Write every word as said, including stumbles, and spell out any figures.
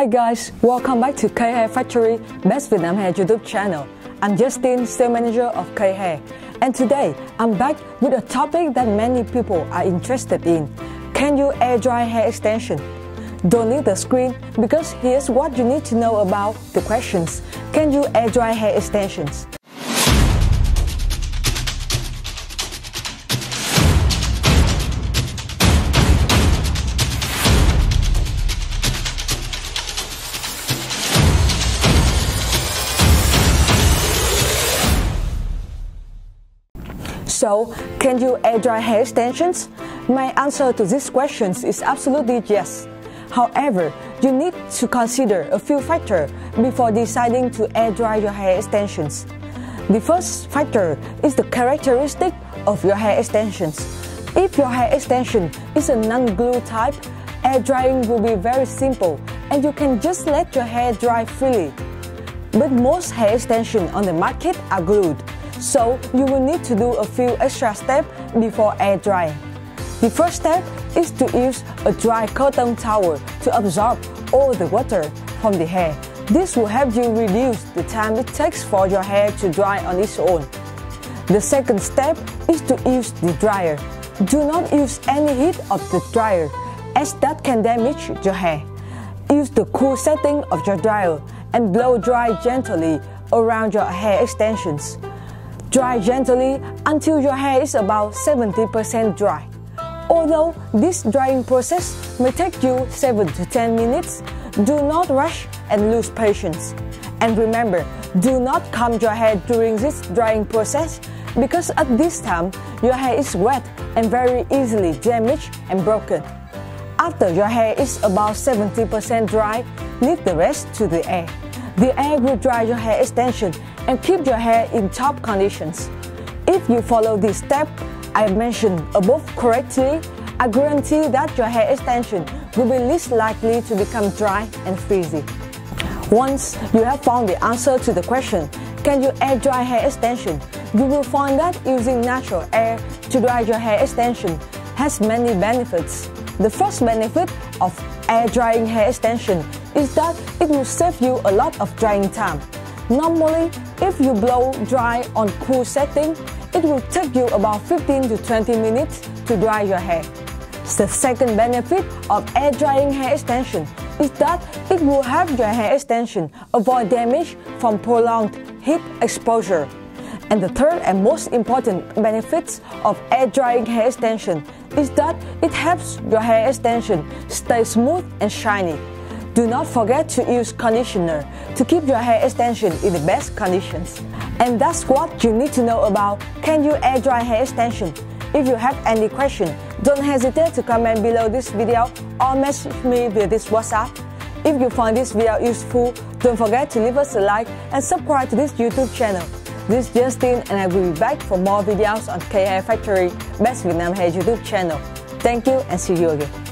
Hi guys, welcome back to K Hair Factory, Best Vietnam Hair YouTube channel. I'm Justin, sales manager of K Hair, and today I'm back with a topic that many people are interested in. Can you air dry hair extension? Don't leave the screen because here's what you need to know about the questions. Can you air dry hair extensions? So, can you air dry hair extensions? My answer to these questions is absolutely yes. However, you need to consider a few factors before deciding to air dry your hair extensions. The first factor is the characteristic of your hair extensions. If your hair extension is a non-glue type, air drying will be very simple and you can just let your hair dry freely. But most hair extensions on the market are glued, so you will need to do a few extra steps before air drying. The first step is to use a dry cotton towel to absorb all the water from the hair. This will help you reduce the time it takes for your hair to dry on its own. The second step is to use the dryer. Do not use any heat of the dryer, as that can damage your hair. Use the cool setting of your dryer and blow dry gently around your hair extensions. Dry gently until your hair is about seventy percent dry. Although this drying process may take you seven to ten minutes, do not rush and lose patience. And remember, do not comb your hair during this drying process because at this time, your hair is wet and very easily damaged and broken. After your hair is about seventy percent dry, leave the rest to the air. The air will dry your hair extension and keep your hair in top conditions. If you follow this step I mentioned above correctly, I guarantee that your hair extension will be least likely to become dry and frizzy. Once you have found the answer to the question, can you air dry hair extension? You will find that using natural air to dry your hair extension has many benefits. The first benefit of air drying hair extension is that it will save you a lot of drying time. Normally, if you blow dry on cool setting, it will take you about fifteen to twenty minutes to dry your hair. The second benefit of air drying hair extension is that it will help your hair extension avoid damage from prolonged heat exposure. And the third and most important benefits of air drying hair extension is that it helps your hair extension stay smooth and shiny. Do not forget to use conditioner to keep your hair extension in the best conditions. And that's what you need to know about can you air dry hair extension. If you have any question, don't hesitate to comment below this video or message me via this WhatsApp. If you find this video useful, don't forget to leave us a like and subscribe to this YouTube channel. This is Justin and I will be back for more videos on K Hair Factory, Best Vietnam Hair YouTube channel. Thank you and see you again.